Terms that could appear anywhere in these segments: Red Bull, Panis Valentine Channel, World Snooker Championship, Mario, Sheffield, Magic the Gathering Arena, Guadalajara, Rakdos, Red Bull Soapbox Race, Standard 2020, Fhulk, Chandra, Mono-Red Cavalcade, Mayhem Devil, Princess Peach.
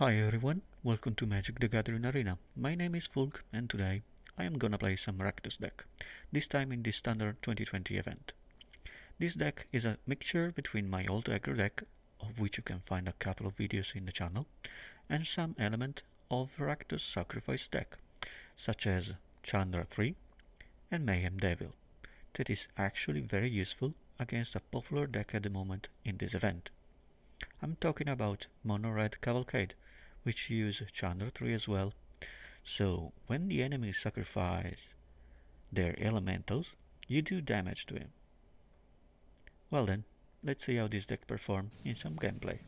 Hi everyone, welcome to Magic the Gathering Arena. My name is Fhulk and today I am gonna play some Rakdos deck, this time in the Standard 2020 event. This deck is a mixture between my old aggro deck, of which you can find a couple of videos in the channel, and some element of Rakdos sacrifice deck, such as Chandra 3 and Mayhem Devil, that is actually very useful against a popular deck at the moment in this event. I'm talking about Mono-Red Cavalcade, which use Chandra 3 as well. So when the enemy sacrifices their elementals, you do damage to him. Well then, let's see how this deck performs in some gameplay.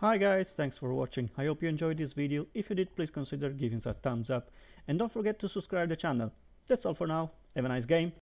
Hi guys, thanks for watching. I hope you enjoyed this video. If you did, please consider giving us a thumbs up and don't forget to subscribe to the channel. That's all for now. Have a nice game.